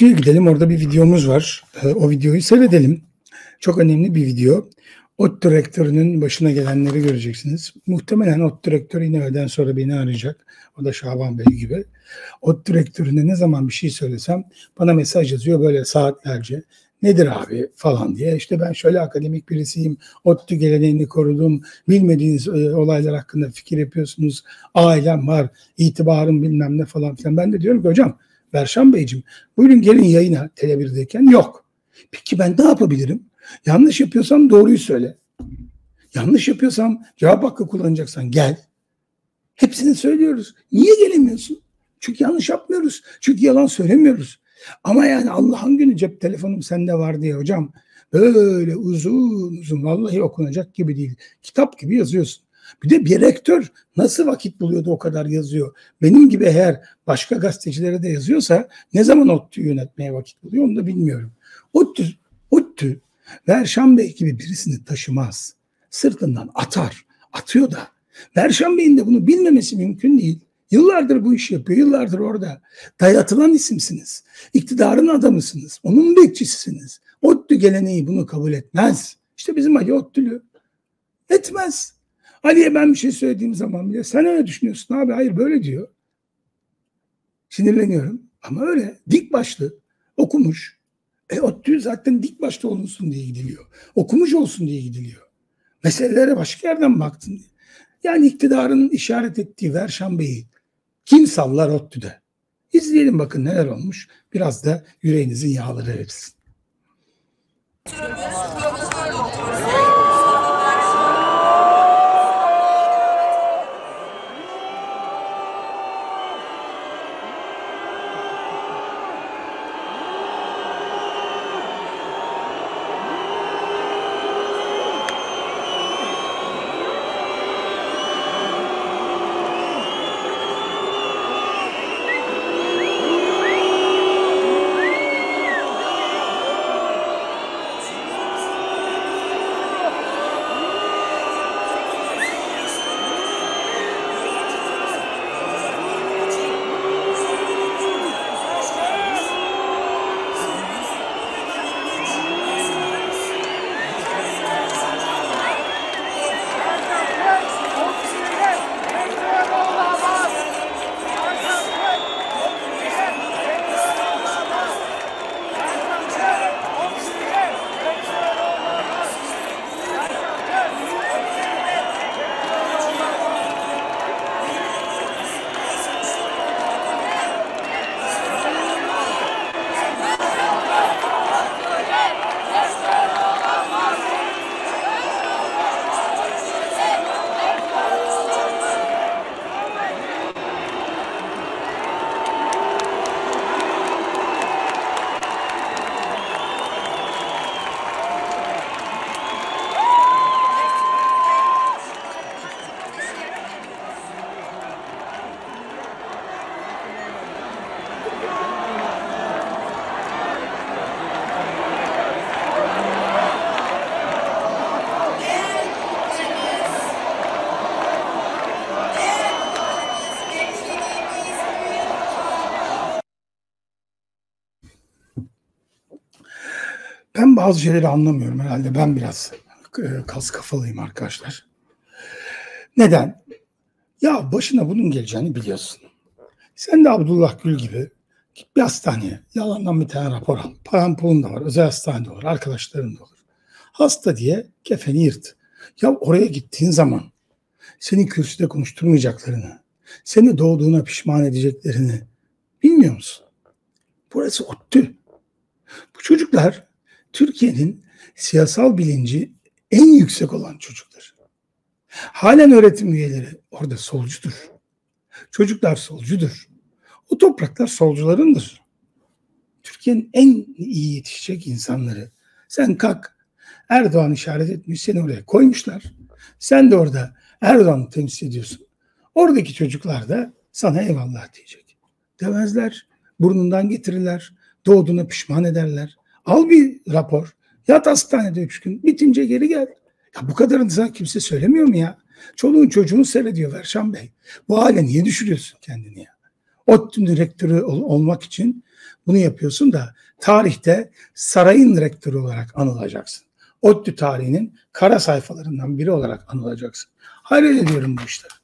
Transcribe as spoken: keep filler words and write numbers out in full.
ODTÜ'ye gidelim. Orada bir videomuz var. O videoyu seyredelim. Çok önemli bir video. ODTÜ rektörünün başına gelenleri göreceksiniz. Muhtemelen ODTÜ rektörü yine öğleden sonra beni arayacak. O da Şaban Bey gibi. ODTÜ rektörüne ne zaman bir şey söylesem bana mesaj yazıyor böyle saatlerce. Nedir abi falan diye. İşte ben şöyle akademik birisiyim. ODTÜ geleneğini korudum. Bilmediğiniz e, olaylar hakkında fikir yapıyorsunuz. Ailem var. İtibarım bilmem ne falan filan. Ben de diyorum ki hocam Verşan Beyciğim buyurun gelin yayına Tele bir'deyken yok. Peki ben ne yapabilirim? Yanlış yapıyorsam doğruyu söyle. Yanlış yapıyorsam cevap hakkı kullanacaksan gel. Hepsini söylüyoruz. Niye gelemiyorsun? Çünkü yanlış yapmıyoruz. Çünkü yalan söylemiyoruz. Ama yani Allah'ın günü cep telefonum sende var diye hocam böyle uzun uzun vallahi okunacak gibi değil. Kitap gibi yazıyorsun. Bir de bir rektör nasıl vakit buluyordu o kadar yazıyor. Benim gibi eğer başka gazetecilere de yazıyorsa ne zaman ODTÜ'yü yönetmeye vakit buluyor onu da bilmiyorum. ODTÜ, ODTÜ Verşan Bey gibi birisini taşımaz. Sırtından atar. Atıyor da. Verşan Bey'in de bunu bilmemesi mümkün değil. Yıllardır bu işi yapıyor. Yıllardır orada. Dayatılan isimsiniz. İktidarın adamısınız. Onun bekçisisiniz. ODTÜ geleneği bunu kabul etmez. İşte bizim Ali ODTÜ'lü. Etmez. Ali'ye ben bir şey söylediğim zaman bile sen öyle düşünüyorsun abi. Hayır böyle diyor. Sinirleniyorum. Ama öyle. Dik başlı. Okumuş. E ODTÜ zaten dik başta olunsun diye gidiliyor. Okumuş olsun diye gidiliyor. Meselelere başka yerden baktın diye. Yani iktidarın işaret ettiği Verşan Bey'i kim sallar ODTÜ'de? İzleyelim bakın neler olmuş. Biraz da yüreğinizin yağları erisin. Ben bazı şeyleri anlamıyorum herhalde. Ben biraz kas kafalıyım arkadaşlar. Neden? Ya başına bunun geleceğini biliyorsun. Sen de Abdullah Gül gibi git bir hastaneye. Yalandan bir tane rapor al. Paran pulun da var. Özel hastanede olur. Arkadaşların da olur. Hasta diye kefeni yırt. Ya oraya gittiğin zaman seni kürsüde konuşturmayacaklarını, seni doğduğuna pişman edeceklerini bilmiyor musun? Burası ODTÜ. Bu çocuklar Türkiye'nin siyasal bilinci en yüksek olan çocuklar. Halen öğretim üyeleri orada solcudur. Çocuklar solcudur. O topraklar solcularındır. Türkiye'nin en iyi yetişecek insanları. Sen kalk, Erdoğan işaret etmiş, seni oraya koymuşlar. Sen de orada Erdoğan'ı temsil ediyorsun. Oradaki çocuklar da sana eyvallah diyecek. Demezler, burnundan getirirler, doğduğuna pişman ederler. Al bir rapor. Yat hastanede üç gün. Bitince geri gel. Ya bu kadarını sana kimse söylemiyor mu ya? Çoluğun çocuğunu seyrediyor Verşan Bey. Bu hale niye düşürüyorsun kendini ya? ODTÜ'nün rektörü ol olmak için bunu yapıyorsun da tarihte sarayın rektörü olarak anılacaksın. ODTÜ tarihinin kara sayfalarından biri olarak anılacaksın. Hayret ediyorum bu işleri.